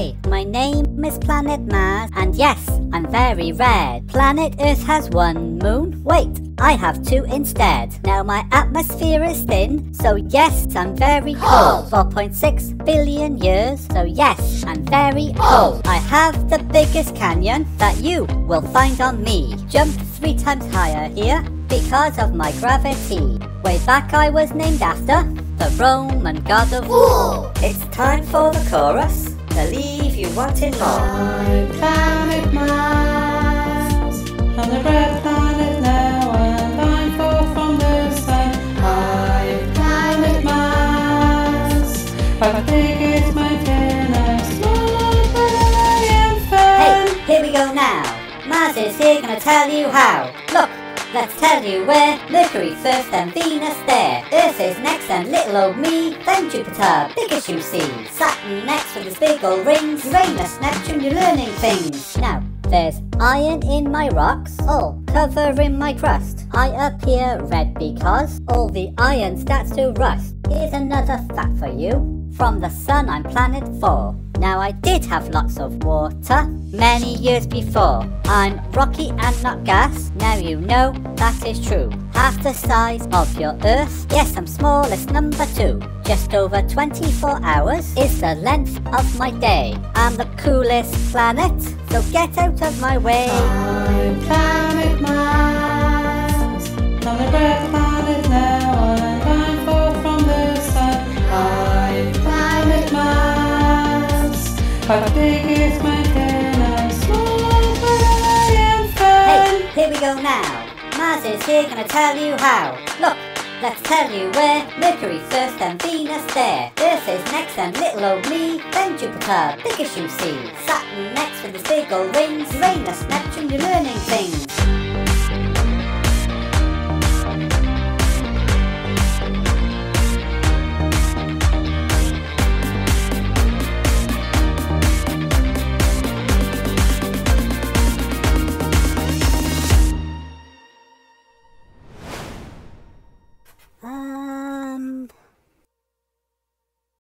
Hi, my name is Planet Mars, and yes, I'm very red. Planet Earth has one moon. Wait, I have two instead. Now my atmosphere is thin, so yes, I'm very cold. 4.6 billion years, so yes, I'm very old. I have the biggest canyon that you will find on me. Jump 3 times higher here because of my gravity. Way back I was named after the Roman god of war. It's time for the chorus. Believe you wanted more. I'm Planet Mars, on the red planet now, and I'm far from the sun. I'm Planet Mars, I think it's my dinner, smaller than I am fair. Hey, here we go now. Mars is here, gonna tell you how. Look, let's tell you where. Mercury first, then Venus there. Earth is next, then little old me. Then Jupiter, big as you see. Saturn next with his big old rings. Uranus, Neptune, you're learning things. Now, there's iron in my rocks, all covering my crust. I appear red because all the iron starts to rust. Here's another fact for you. From the sun I'm planet 4. Now I did have lots of water many years before. I'm rocky and not gas, now you know that is true. Half the size of your Earth, yes I'm smallest number 2. Just over 24 hours is the length of my day. I'm the coolest planet, so get out of my way. I'm Planet Mars, on the red planet now, and I'm far from the sun. I'm Planet Mars, how big is my pen? I'm smaller than I am fair. Hey, here we go now. Mars is here, gonna tell you how. Look, let's tell you where. Mercury first, then Venus there. Earth is next, then little old me. Then Jupiter, big as you see. Saturn next with his big old rings. Uranus, Neptune, you're learning things.